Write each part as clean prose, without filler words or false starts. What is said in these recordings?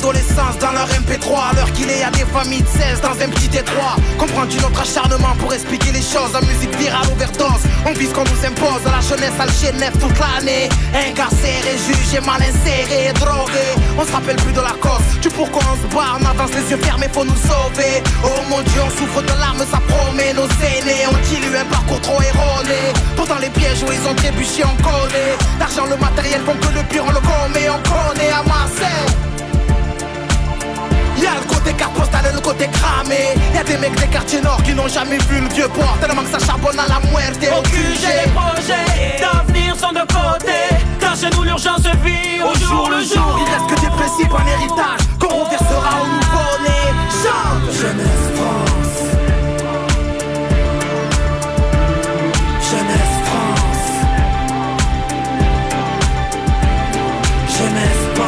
l'adolescence dans leur MP3, alors qu'il est à des familles de 16 dans un petit détroit. Comprends-tu notre acharnement pour expliquer les choses? En musique virale, overdose, on vit ce qu'on nous impose. La jeunesse algénève toute l'année, incarcérée, jugée, mal insérée, droguée. On se rappelle plus de la cause, tu pourquoi on se barre, on avance les yeux fermés, faut nous sauver. Oh mon Dieu, on souffre de larmes, ça promet. Nos aînés ont dilue un parcours trop erroné. Pourtant les pièges où ils ont trébuché, on connaît. L'argent, le matériel font que le pire, on le commet, on connaît à Marseille. Y'a le côté carte postale et le côté cramé. Y'a des mecs des quartiers nord qui n'ont jamais vu le vieux port, tellement que ça charbonne à la muerte et au QG. Les projets d'avenir sont de côté, car chez nous l'urgence vit au jour le jour. Il reste que des principes en héritage qu'on reversera aux nouveau-nés. Chante Jeunesse France, Jeunesse France, Jeunesse France.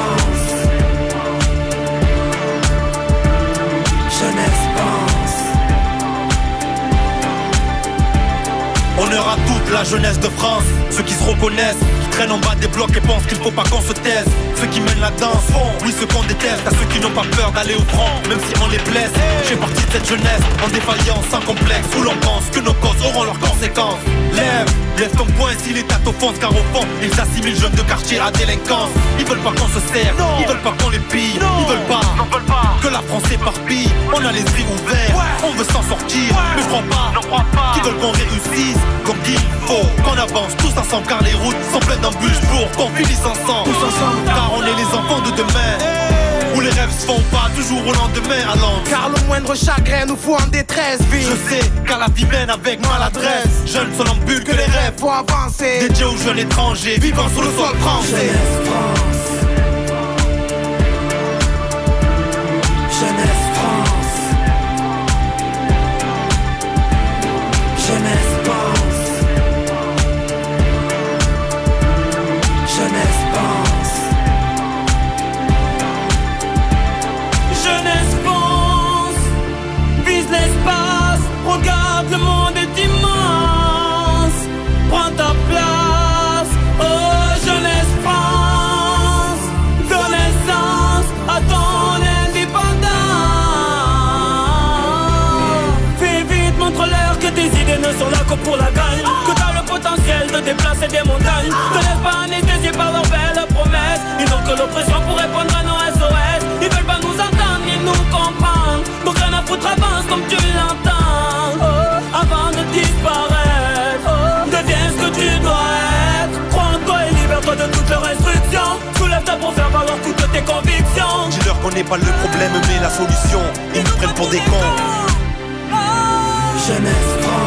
Honneur à toute la jeunesse de France, ceux qui se reconnaissent, qui traînent en bas des blocs et pensent qu'il faut pas qu'on se taise. Ceux qui mènent la danse, oui ceux qu'on déteste, à ceux qui n'ont pas peur d'aller au front, même si on les blesse. J'ai partie de cette jeunesse, en défaillance, sans complexe, où l'on pense que nos causes auront leurs conséquences. Lève ton poing si l'État t'offense, car au fond, ils assimilent jeunes de quartier à délinquance. Ils veulent pas qu'on se serre, ils veulent pas qu'on les pille, ils veulent pas que la France s'éparpille. On a les yeux ouverts, on veut s'en sortir, mais crois pas qu'ils veulent qu'on réussisse. Comme qu'il faut qu'on avance tous ensemble, car les routes sont pleines d'embûches pour qu'on finisse ensemble. Tous ensemble, car on est les enfants de demain, où les rêves se font pas toujours au lendemain à l'an. Car le moindre chagrin nous fout en détresse, vie. Je sais, car la vie mène avec maladresse. Jeunes somnambules, que les rêves faut avancer, dédiés aux jeunes étrangers vivant sur le sol français. Jeunesse France, Jeunesse France, Jeunesse sont là que pour la gagne, que t'as le potentiel de déplacer des montagnes. Te laisse pas anesthésier par leurs belles promesses. Ils n'ont que l'oppression pour répondre à nos SOS. Ils veulent pas nous entendre ni nous comprendre, donc rien à foutre, avance comme tu l'entends. Avant de disparaître, deviens ce que tu dois être. Crois en toi et libère-toi de toutes leurs instructions. Soulève-toi pour faire valoir toutes tes convictions. Dis-leur qu'on n'est pas le problème mais la solution. Ils nous prennent pour des cons. Jeunesse France,